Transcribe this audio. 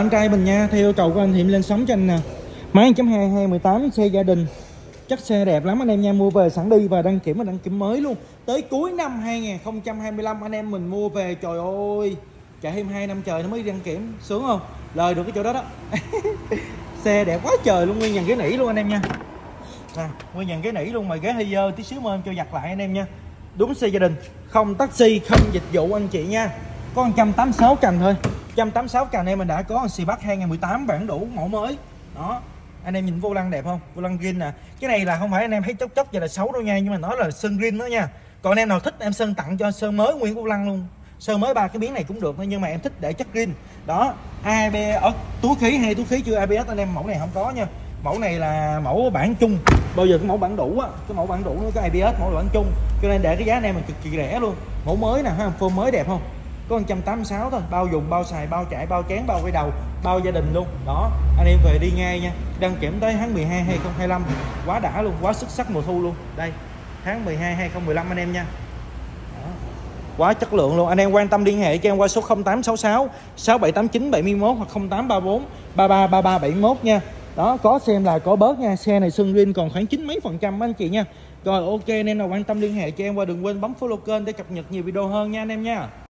Anh trai mình nha, theo yêu cầu của anh thì lên sóng cho anh nè. Máy 1.2 2018, xe gia đình. Chắc xe đẹp lắm anh em nha, mua về sẵn đi và đăng kiểm mới luôn. Tới cuối năm 2025 anh em mình mua về, trời ơi, chạy thêm 2 năm trời nó mới đăng kiểm, sướng không? Lời được cái chỗ đó đó. Xe đẹp quá trời luôn, nguyên dàn ghế nỉ luôn anh em nha. Nè, nguyên dàn ghế nỉ luôn mà ghế Heyer tí xíu mà em cho giặt lại anh em nha. Đúng xe gia đình, không taxi, không dịch vụ anh chị nha. Có 186 cành thôi. 186 cành em mình đã có xì bắt 2018 bản đủ mẫu mới. Đó. Anh em nhìn vô lăng đẹp không? Vô lăng green nè. Cái này là không phải anh em thấy chốc chốc vậy là xấu đâu nha, nhưng mà nó là sơn green đó nha. Còn anh em nào thích em sơn tặng cho, sơn mới nguyên vô lăng luôn. Sơn mới 3 cái miếng này cũng được thôi, nhưng mà em thích để chất green. Đó. ABS ở túi khí hay túi khí chưa ABS anh em mẫu này không có nha. Mẫu này là mẫu bản chung. Bây giờ cái mẫu bản đủ á, cái mẫu bản đủ nó có ABS, mẫu bản chung. Cho nên để cái giá anh em mình cực kỳ rẻ luôn. Mẫu mới nè, ha, phô mới đẹp không? Có 186 thôi, bao dùng, bao xài, bao chải, bao chén, bao quay đầu, bao gia đình luôn. Đó, anh em về đi ngay nha. Đăng kiểm tới tháng 12 2025. Quá đã luôn, quá xuất sắc mùa thu luôn. Đây, tháng 12 2015 anh em nha. Đó. Quá chất lượng luôn. Anh em quan tâm liên hệ cho em qua số 0866 6789 71 hoặc 0834 3333 71 nha. Đó, có xem là có bớt nha. Xe này sơn green còn khoảng 90% anh chị nha. Rồi ok, anh em nào quan tâm liên hệ cho em qua, đừng quên bấm follow kênh để cập nhật nhiều video hơn nha anh em nha.